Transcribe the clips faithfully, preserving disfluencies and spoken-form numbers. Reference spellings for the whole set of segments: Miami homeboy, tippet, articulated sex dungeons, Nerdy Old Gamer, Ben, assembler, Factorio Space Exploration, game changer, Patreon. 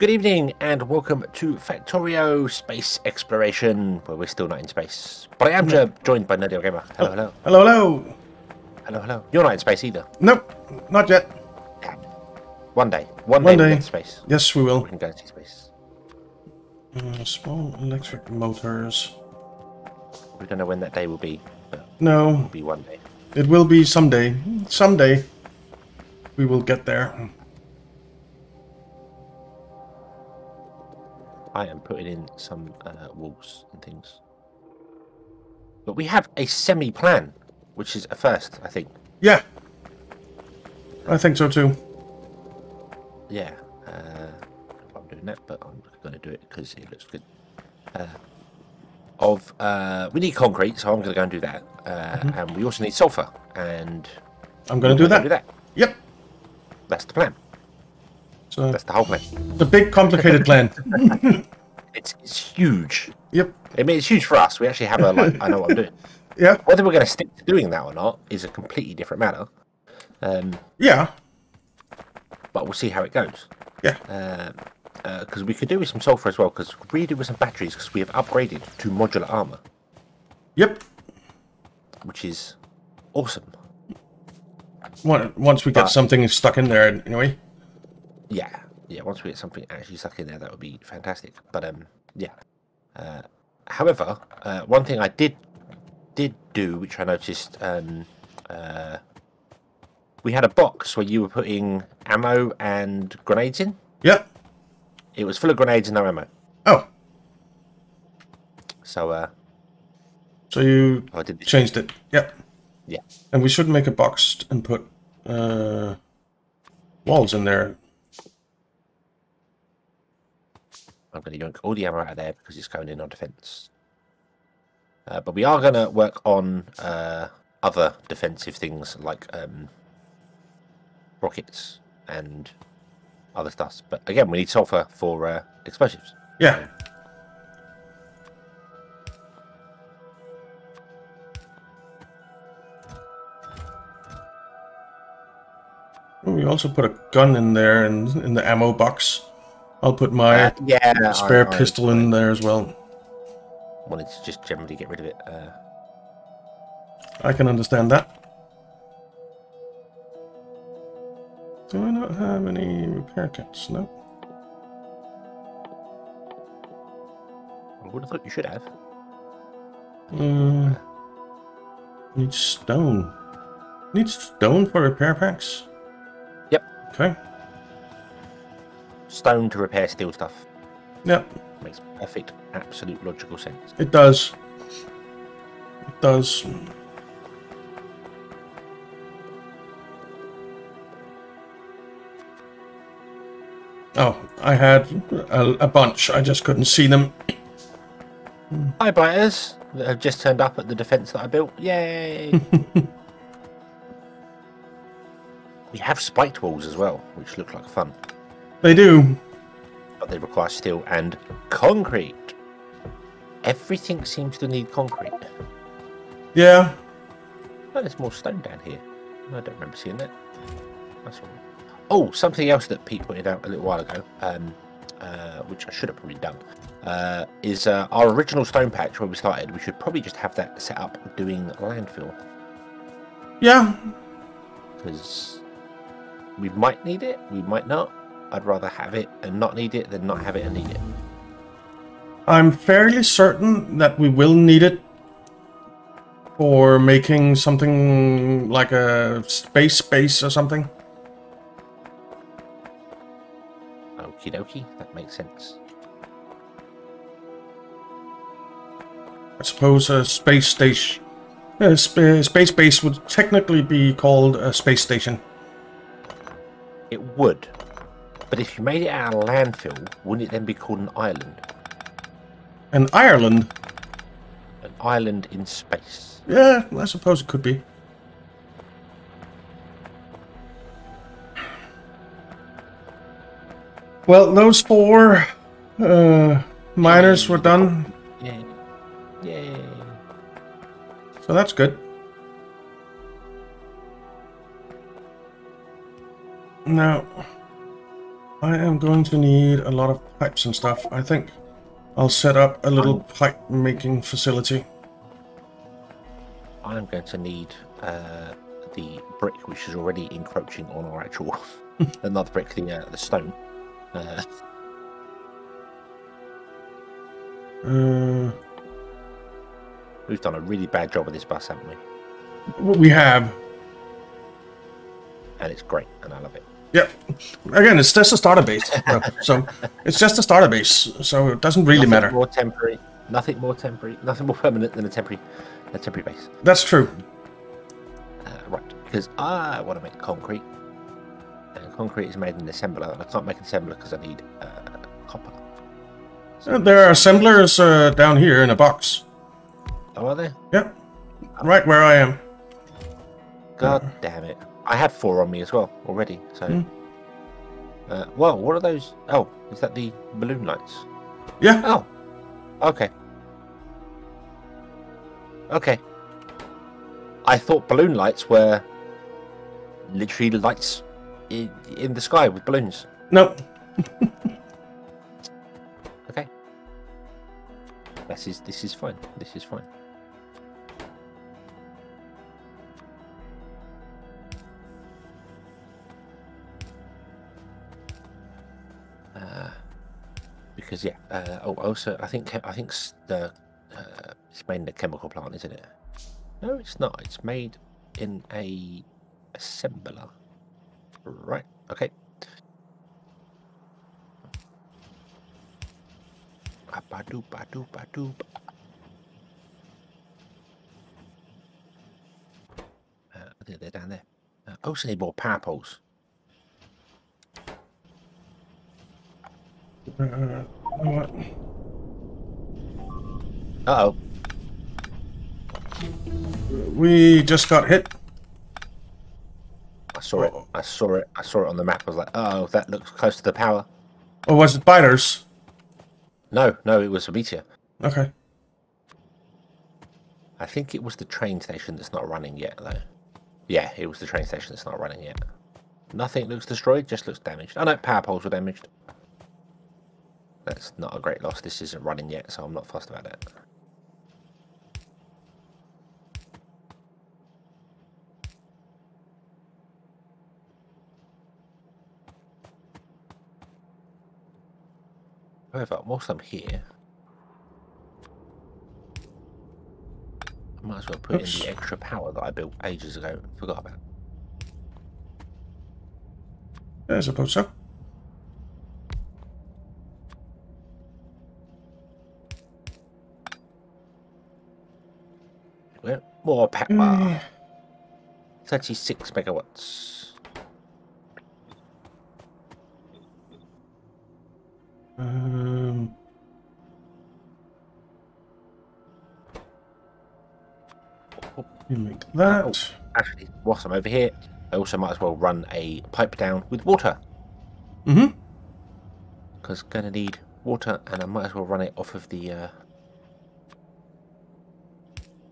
Good evening and welcome to Factorio Space Exploration, where we're still not in space. But I am joined by Nerdy Old Gamer. Hello, hello. Hello, hello. Hello, hello. You're not in space either. Nope, not yet. One day. One, One day, day. We'll get to space. Yes, we will. We can go into space. Uh, small electric motors. We don't know when that day will be. But no. It will be one day. It will be someday. Someday we will get there. I am putting in some uh, walls and things. But we have a semi-plan, which is a first, I think. Yeah. I think so too. Yeah. Uh, I'm doing that, but I'm going to do it because it looks good. Uh, of uh, we need concrete, so I'm going to go and do that. Uh, mm-hmm. And we also need sulfur. And I'm going to do that. do that. Yep. That's the plan. So that's the whole plan. The big, complicated plan. it's it's huge. Yep. I mean, it's huge for us. We actually have a. Like, I know what I'm doing. Yeah. Whether we're going to stick to doing that or not is a completely different matter. Um, yeah. But we'll see how it goes. Yeah. Because uh, uh, we could do with some sulfur as well. Because we do with some batteries. Because we have upgraded to modular armor. Yep. Which is awesome. Once we but, get something stuck in there, anyway. Yeah, yeah. Once we get something actually stuck in there, that would be fantastic. But um, yeah. Uh, however, uh, one thing I did did do, which I noticed, um, uh, we had a box where you were putting ammo and grenades in. Yep. It was full of grenades and no ammo. Oh. So. Uh, so you I did changed it. Yep. Yeah. And we should make a box and put uh, walls in there. I'm going to yank all the ammo out of there because it's going in on defense. Uh, but we are going to work on uh, other defensive things like um, rockets and other stuff. But again, we need sulfur for uh, explosives. Yeah. We also put a gun in there in, in the ammo box. I'll put my uh, yeah, spare I, I, pistol I, I, in there as well. Wanted to just generally get rid of it. Uh... I can understand that. Do I not have any repair kits? No. I would have thought you should have. Uh, need stone. Need stone for repair packs? Yep. Okay. Stone to repair steel stuff. Yep. Makes perfect, absolute logical sense. It does. It does. Oh, I had a, a bunch. I just couldn't see them. Hi, blighters that have just turned up at the defense that I built. Yay! We have spiked walls as well, which look like fun. They do. But they require steel and concrete. Everything seems to need concrete. Yeah. Oh, there's more stone down here. I don't remember seeing that. That's all right. Oh, something else that Pete pointed out a little while ago, um, uh, which I should have probably done, uh, is uh, our original stone patch where we started. We should probably just have that set up doing landfill. Yeah. Because we might need it. We might not. I'd rather have it and not need it than not have it and need it. I'm fairly certain that we will need it for making something like a space base or something. Okie dokie, that makes sense. I suppose a space station, a space base would technically be called a space station. It would. But if you made it out of landfill, wouldn't it then be called an island? An Ireland? An island in space. Yeah, I suppose it could be. Well, those four uh, miners were done. Yeah. Yeah. So that's good. Now... I am going to need a lot of pipes and stuff. I think I'll set up a little I'm, pipe making facility. I'm going to need uh, the brick, which is already encroaching on our actual another brick, the uh, the stone. Uh, uh, we've done a really bad job with this bus, haven't we? What we have, and it's great, and I love it. Yep. Again, it's just a starter base, so it's just a starter base, so it doesn't really nothing matter. More temporary, nothing more temporary, nothing more permanent than a temporary, a temporary base. That's true. Uh, right, because I want to make concrete, and concrete is made in assembler, and I can't make an assembler because I need uh, copper. So there are assemblers uh, down here in a box. Oh, are there? Yep. Oh. Right where I am. God uh. damn it. I have four on me as well already, so... Mm. Uh, well, what are those? Oh, is that the balloon lights? Yeah. Oh, okay. Okay. I thought balloon lights were literally lights in, in the sky with balloons. Nope. Okay. This is, this is fine. This is fine. Because yeah, uh, oh, also I think I think the uh, it's made in a chemical plant, isn't it? No, it's not. It's made in a assembler, right? Okay. Ba-ba-doop, ba-doop, ba-doop. Uh, I think they're down there. Uh, also need more power poles. Uh, what? Uh oh. We just got hit. I saw it. I saw it. I saw it on the map. I was like, oh, that looks close to the power. Oh, was it biters? No, no, it was a meteor. Okay. I think it was the train station that's not running yet, though. Yeah, it was the train station that's not running yet. Nothing looks destroyed, just looks damaged. I know power poles were damaged. That's not a great loss. This isn't running yet, so I'm not fussed about it. However, whilst I'm here, I might as well put Oops. in the extra power that I built ages ago and forgot about. Yeah, I suppose so. More power. thirty-six megawatts. Um. You make that. Oh, actually, whilst I'm over here, I also might as well run a pipe down with water. Mm-hmm. Because gonna need water, and I might as well run it off of the. Uh,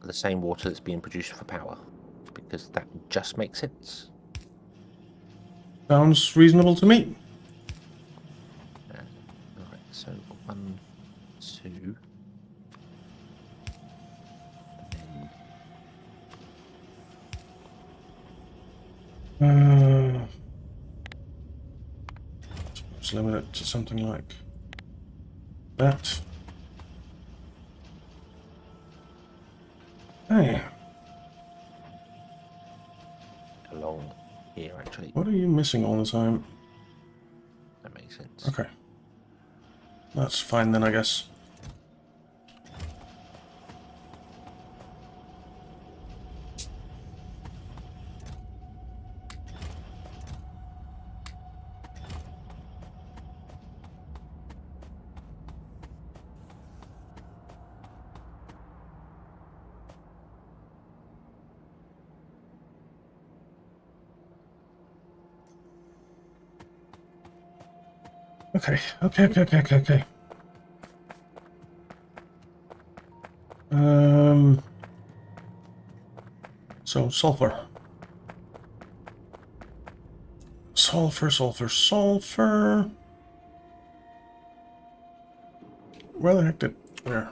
the same water that's being produced for power, because that just makes sense. Sounds reasonable to me. Uh, Alright, so one, two. Uh, let's limit it to something like that. Hey. Along here, actually. What are you missing all the time? That makes sense. Okay. That's fine then, I guess. Okay, okay, okay, okay, okay, okay. Um, so sulfur. Sulfur, sulfur, sulfur. Where the heck did... There.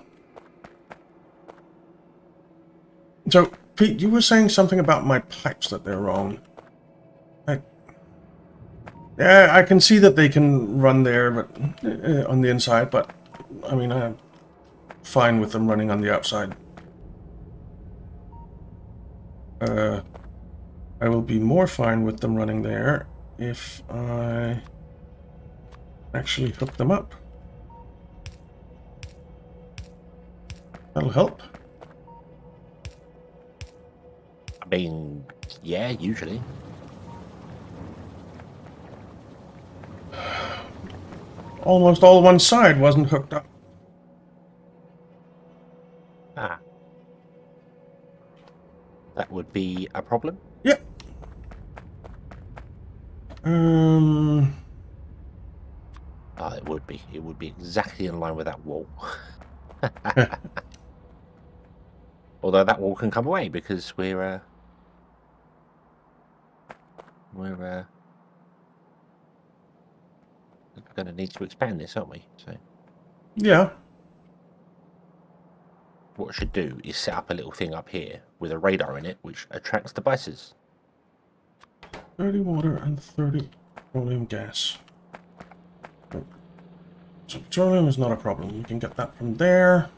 So, Pete, you were saying something about my pipes that they're wrong. I, yeah, I can see that they can run there, but uh, on the inside, but I mean, I'm fine with them running on the outside. Uh, I will be more fine with them running there if I actually hook them up. That'll help. I mean, yeah, usually. Almost all one side wasn't hooked up. Ah. That would be a problem? Yep. Um. Ah, oh, it would be. It would be exactly in line with that wall. Although that wall can come away because we're... Uh... We're, uh, we're going to need to expand this, aren't we? So, yeah. What I should do is set up a little thing up here with a radar in it, which attracts the devices. thirty water and thirty petroleum gas. So petroleum is not a problem. You can get that from there.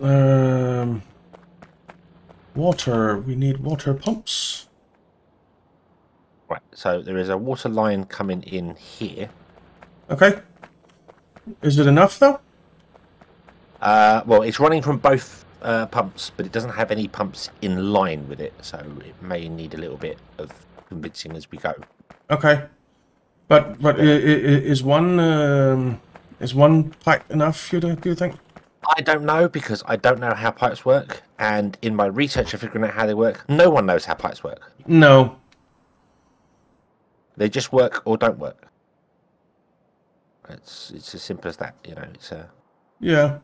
Um, water. We need water pumps. Right, so there is a water line coming in here. Okay. Is it enough, though? Uh, well, it's running from both uh, pumps, but it doesn't have any pumps in line with it, so it may need a little bit of convincing as we go. Okay. But but yeah. is one um, is one pipe enough, you do you think? I don't know, because I don't know how pipes work, and in my research of figuring out how they work, no one knows how pipes work. No. They just work or don't work. It's it's as simple as that, you know. It's a yeah.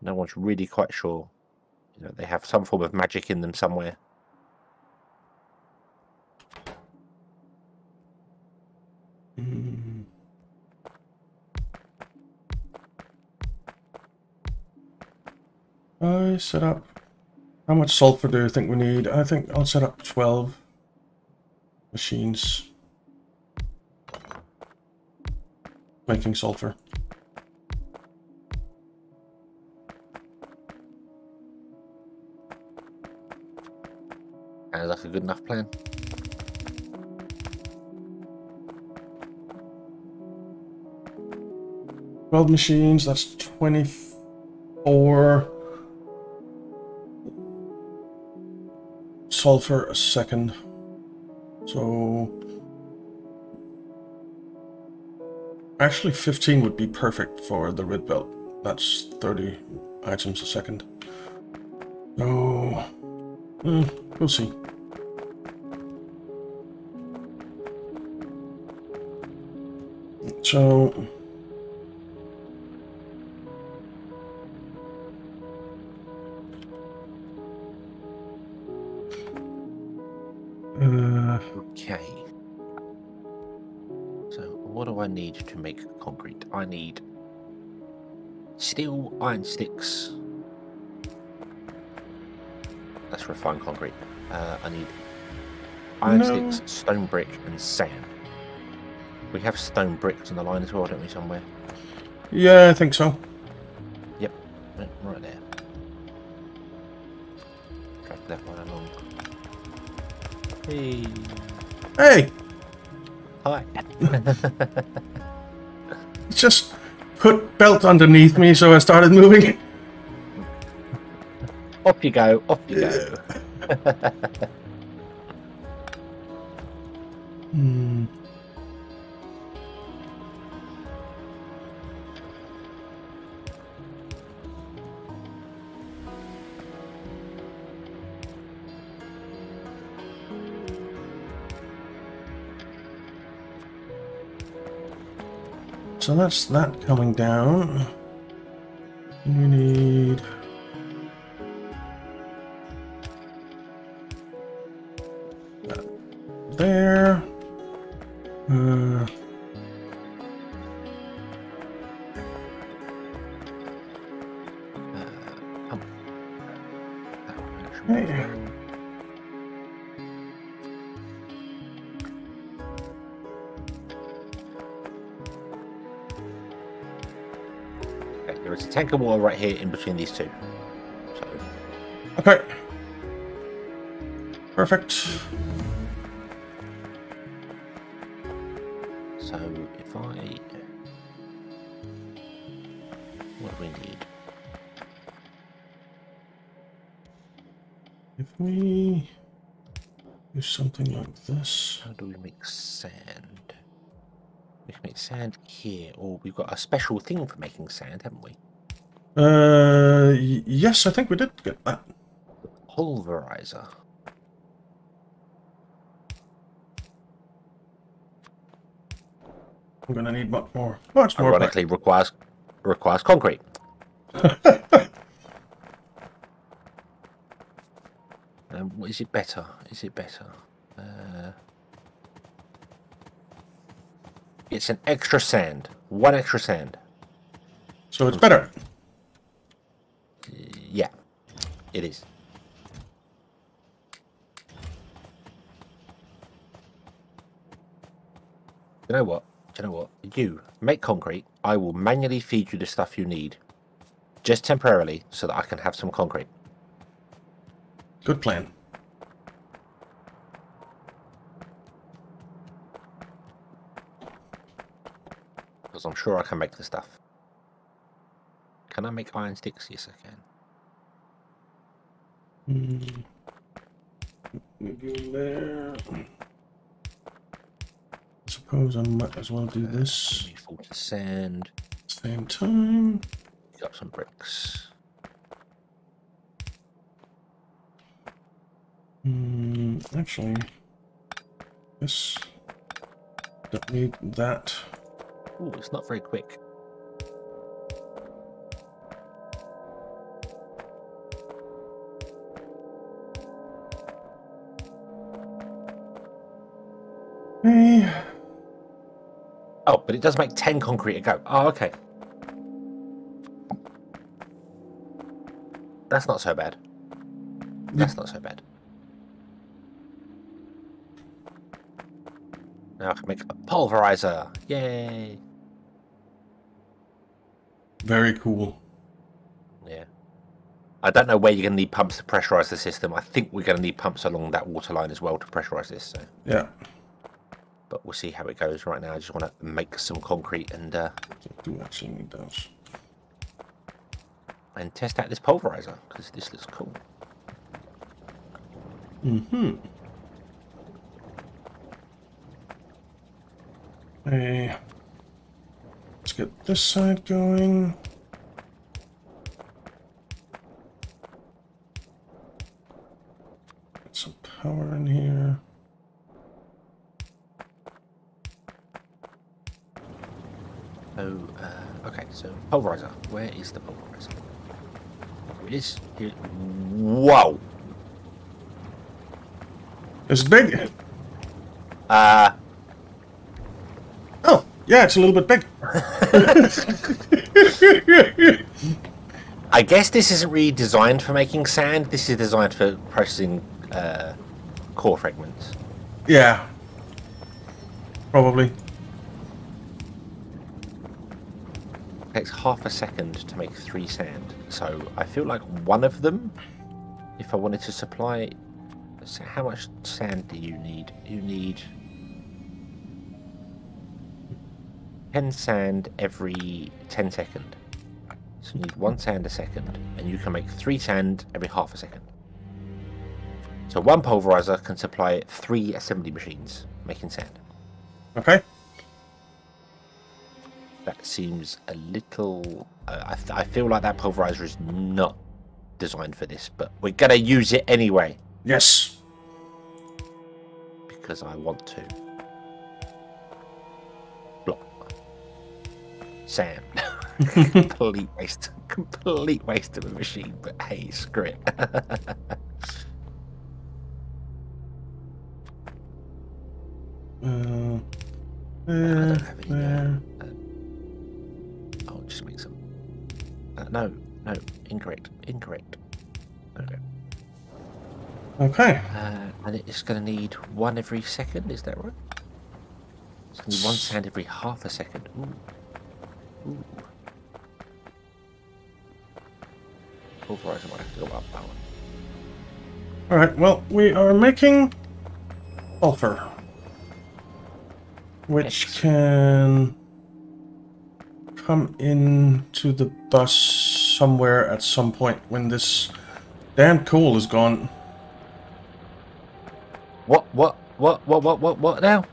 No one's really quite sure. You know, they have some form of magic in them somewhere. Mm-hmm. I set up. How much sulfur do you think we need? I think I'll set up twelve. Machines making sulfur. Sounds like a good enough plan. twelve machines, that's twenty-four sulfur a second. So, actually fifteen would be perfect for the red belt. That's thirty items a second. So, eh, we'll see. So, to make concrete, I need steel, iron sticks. That's refined concrete. Uh, I need iron no. sticks, stone brick, and sand. We have stone bricks on the line as well, don't we? Somewhere. Yeah, I think so. Yep, right there. Drag that one along. Hey. Hey. Hi. Just put belt underneath me, so I started moving. Off you go, off you go. Hmm. So that's that coming down. We need that there. Uh, Hey. There is a tanker wall right here in between these two. So. Okay. Perfect. So if I... What do we need? If we do something like this... How do we make sand? We can make sand here, or we've got a special thing for making sand, haven't we? Uh, yes, I think we did get that. Pulverizer. I'm going to need much more. Much more. Ironically, requires, requires concrete. Um, is it better? Is it better? Uh, it's an extra sand. One extra sand. So it's better. Yeah, it is. You know what? You know what? You make concrete. I will manually feed you the stuff you need, just temporarily, so that I can have some concrete. Good plan. Because I'm sure I can make the stuff. Can I make iron sticks? Yes, I can. Mm. We go there. I suppose I might as well do this. Fall to sand. Same time. Got some bricks. Hmm, actually, yes, don't need that. Oh, it's not very quick. Hey. Oh, but it does make ten concrete a go. Oh, okay. That's not so bad. That's not so bad. Now I can make a pulverizer. Yay! Very cool. Yeah. I don't know where you're going to need pumps to pressurize the system. I think we're going to need pumps along that water line as well to pressurize this. So. Yeah. But we'll see how it goes. Right now, I just want to make some concrete and... Uh, I do actually need those. And test out this pulverizer, because this looks cool. Mm-hmm. Hey, let's get this side going. Get some power in here. Oh, uh, okay, so pulverizer. Where is the pulverizer? Here it is. Here. Whoa! It's big! Uh... Yeah, it's a little bit big. I guess this isn't really designed for making sand. This is designed for processing uh, core fragments. Yeah. Probably. It takes half a second to make three sand. So I feel like one of them, if I wanted to supply... So how much sand do you need? You need... ten sand every ten second. So you need one sand a second, and you can make three sand every half a second. So one pulverizer can supply three assembly machines making sand. Okay. That seems a little... Uh, I, I feel like that pulverizer is not designed for this, but we're going to use it anyway. Yes. Because I want to. Sand. complete waste. Complete waste of a machine, but hey, screw it. uh, Uh, I don't have any. Uh, uh, I'll just make some. Uh, no, no, incorrect, incorrect. Okay. Okay. Uh, and it's going to need one every second. Is that right? It's going to need one sand every half a second. Ooh. Ooh. Full horizon. I have to go up that one. All right. Well, we are making sulfur, which can come into the bus somewhere at some point when this damn coal is gone. What, what, what, what, what, what, what now?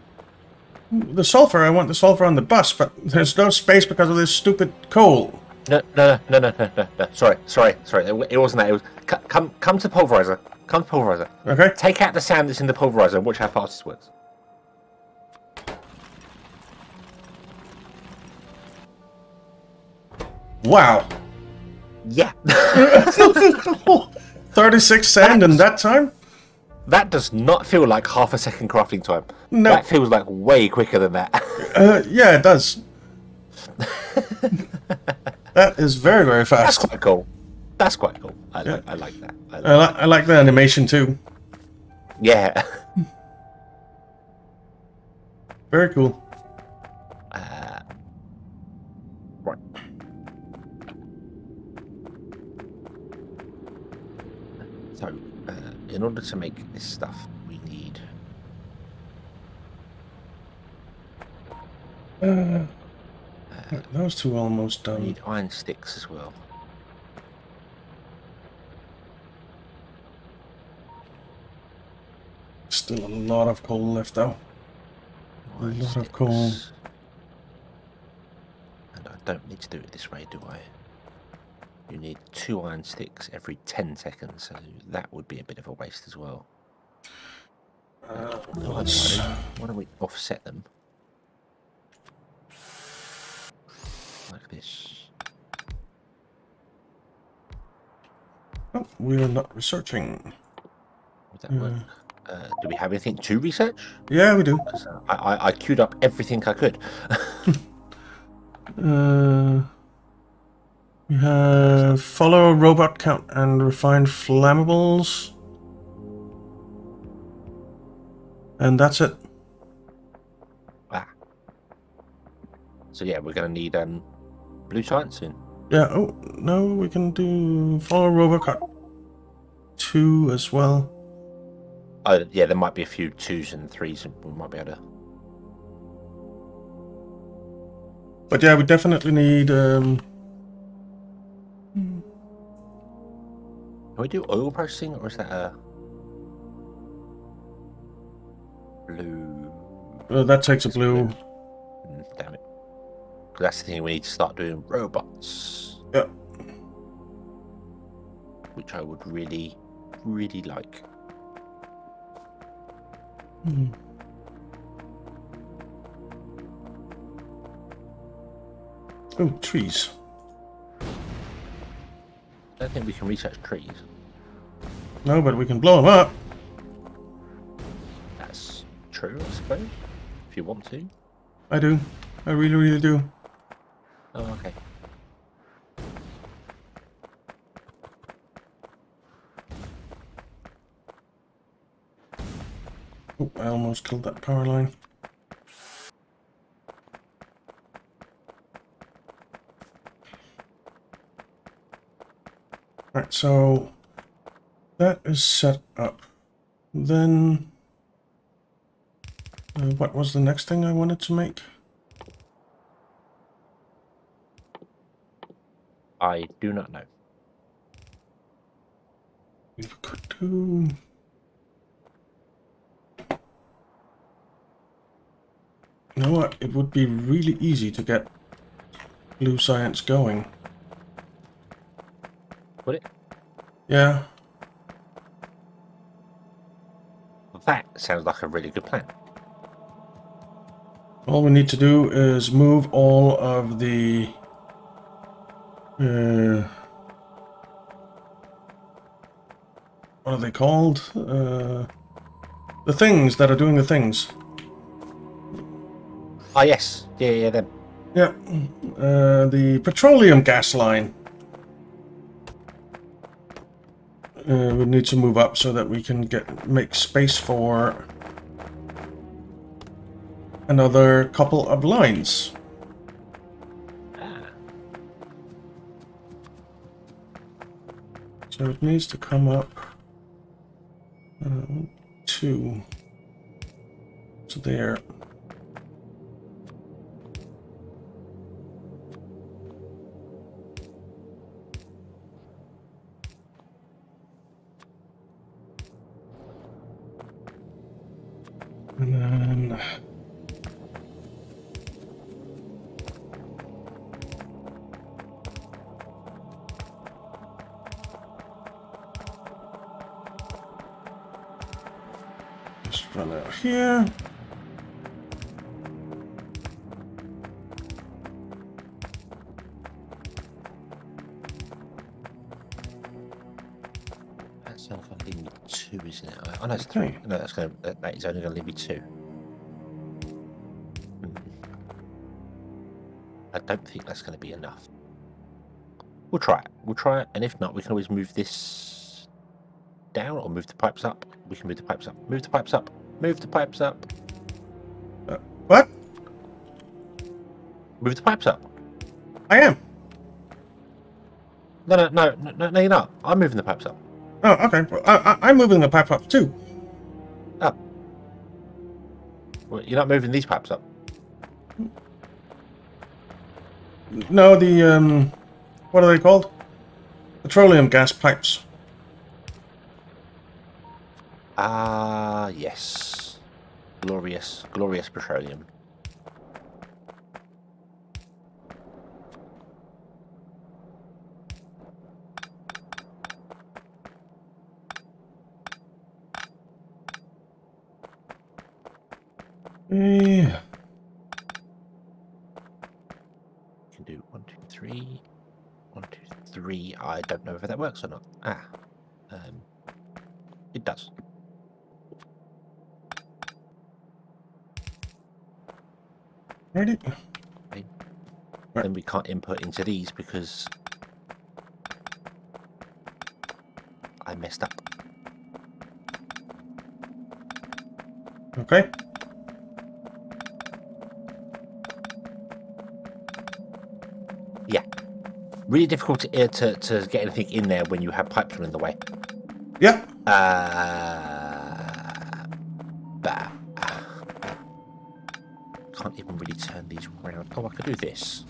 The sulfur, I want the sulfur on the bus, but there's no space because of this stupid coal. No, no, no, no, no, no, no, sorry, sorry, sorry, it wasn't that, it was, come, come to the pulverizer, come to the pulverizer. Okay. Take out the sand that's in the pulverizer and watch how fast this works. Wow. Yeah. thirty-six sand that is, in that time? That does not feel like half a second crafting time. No. That feels like way quicker than that. uh, yeah, it does. That is very, very fast. That's quite cool. That's quite cool. I, yeah. like, I like that. I like, I, li that. I like the animation too. Yeah. Very cool. Uh, right. So, uh, in order to make this stuff, we need... Uh, uh, those two are almost done. We need iron sticks as well. Still a lot of coal left, though. Iron a lot sticks. of coal. And I don't need to do it this way, do I? You need two iron sticks every ten seconds, so that would be a bit of a waste as well. Uh, why, don't, why don't we offset them? Like this. Oh, we are not researching. Would that uh, work? Uh, do we have anything to research? Yeah, we do. I, I, I queued up everything I could. uh... We have follow robot count and refine flammables. And that's it. Ah. So yeah, we're going to need um, blue science soon. Yeah, oh, no, we can do follow robot count two as well. Oh, yeah, there might be a few twos and threes and we might be able to... But yeah, we definitely need... Um, Can we do oil processing, or is that a blue? Well, that takes a blue. Mm, damn it! That's the thing, we need to start doing robots. Yeah. Which I would really, really like. Hmm. Oh, trees. I don't think we can research trees. No, but we can blow them up. That's true, I suppose. If you want to. I do. I really, really do. Oh, okay. Oh, I almost killed that power line. Right, so that is set up. Then, uh, what was the next thing I wanted to make? I do not know. We could do. You know what? It would be really easy to get blue science going. Would it? Yeah. That sounds like a really good plan. All we need to do is move all of the uh, what are they called? Uh, the things that are doing the things. Ah, oh, yes. Yeah, yeah, them. Yeah. Uh, the petroleum gas line. Uh, we need to move up so that we can get make space for another couple of lines. Ah. So it needs to come up uh, two to there. And then just run out here. Oh, no, it's three. No, that's going to, that is only going to leave me two. Hmm. I don't think that's going to be enough. We'll try it. We'll try it, and if not, we can always move this down or move the pipes up. We can move the pipes up. Move the pipes up. Move the pipes up. Uh, what? Move the pipes up. I am. No, no, no, no, no, you're not. I'm moving the pipes up. Oh, okay. Well, I, I, I'm moving the pipe up too. Oh. Well, you're not moving these pipes up. No, the um, what are they called? Petroleum gas pipes. Ah, uh, yes. Glorious, glorious petroleum. Yeah. You can do one, two, three. One, two, three. I don't know if that works or not. Ah. Um, it does. Ready? Okay. Right. Then we can't input into these because I messed up. Okay. Really difficult to, to to get anything in there when you have pipes in the way. Yeah. Uh, bah. Can't even really turn these around. Oh, I could do this.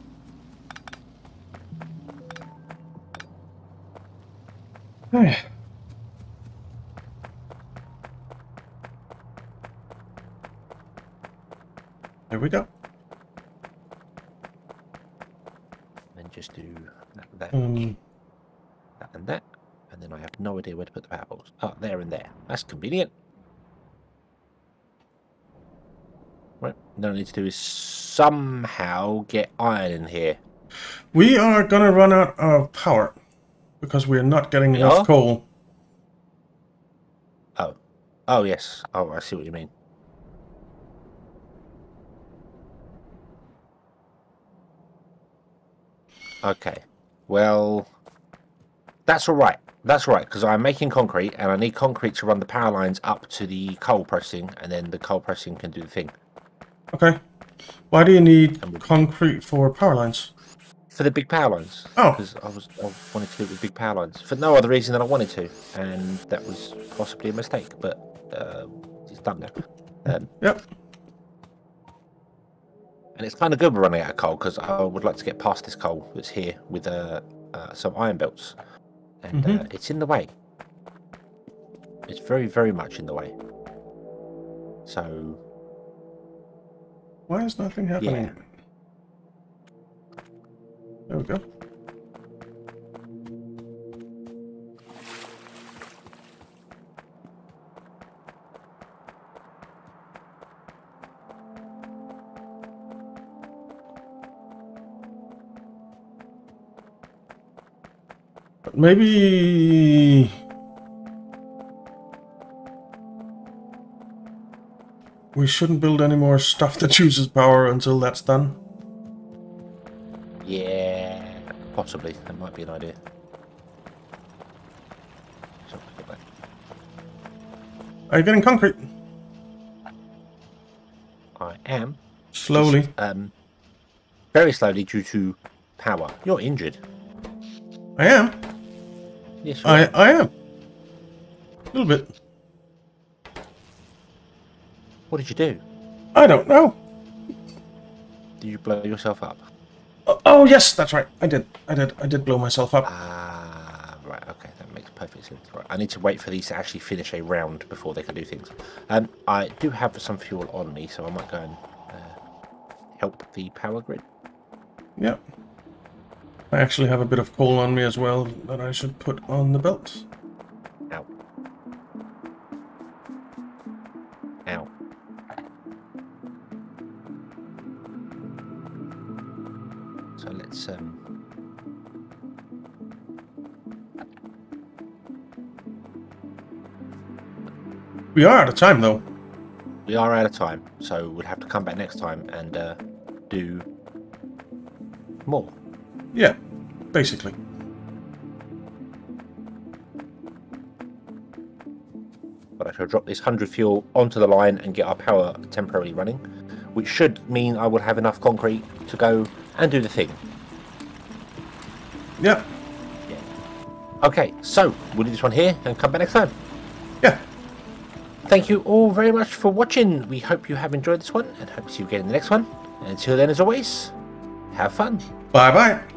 Hmm. There we go. Just do that and that, um, that and that, and then I have no idea where to put the power balls. Oh, there and there. That's convenient. Right, now I need to do is somehow get iron in here. We are going to run out of power because we're not getting we enough are? coal. Oh. Oh, yes. Oh, I see what you mean. Okay, well, that's all right. That's all right, because I'm making concrete, and I need concrete to run the power lines up to the coal pressing, and then the coal pressing can do the thing. Okay. Why do you need concrete for power lines? For the big power lines. Oh. Because I was I wanted to do it with big power lines for no other reason than I wanted to, and that was possibly a mistake. But uh, it's done now. Um, yep. And it's kind of good we're running out of coal because I would like to get past this coal that's here with uh, uh, some iron belts. And mm-hmm. uh, it's in the way. It's very, very much in the way. So... Why is nothing happening? Yeah. There we go. Maybe we shouldn't build any more stuff that uses power until that's done. Yeah, possibly. That might be an idea. Are you getting concrete? I am. Slowly. Just, um, very slowly due to power. You're injured. I am. Yes, I, I am. A little bit. What did you do? I don't know. Did you blow yourself up? Oh, oh yes, that's right. I did. I did. I did blow myself up. Ah, right. Okay. Perfect sense. Right, I need to wait for these to actually finish a round before they can do things. Um, I do have some fuel on me, so I might go and uh, help the power grid. Yep. I actually have a bit of coal on me as well that I should put on the belt. Ow. Ow. So let's... Um, we are out of time, though. We are out of time, so we'll have to come back next time and uh, do more. Yeah, basically. But I shall drop this one hundred fuel onto the line and get our power temporarily running, which should mean I will have enough concrete to go and do the thing. Yeah. Yeah. Okay, so we'll do this one here and come back next time. Yeah. Thank you all very much for watching. We hope you have enjoyed this one and hope to see you again in the next one. And until then, as always, have fun. Bye bye.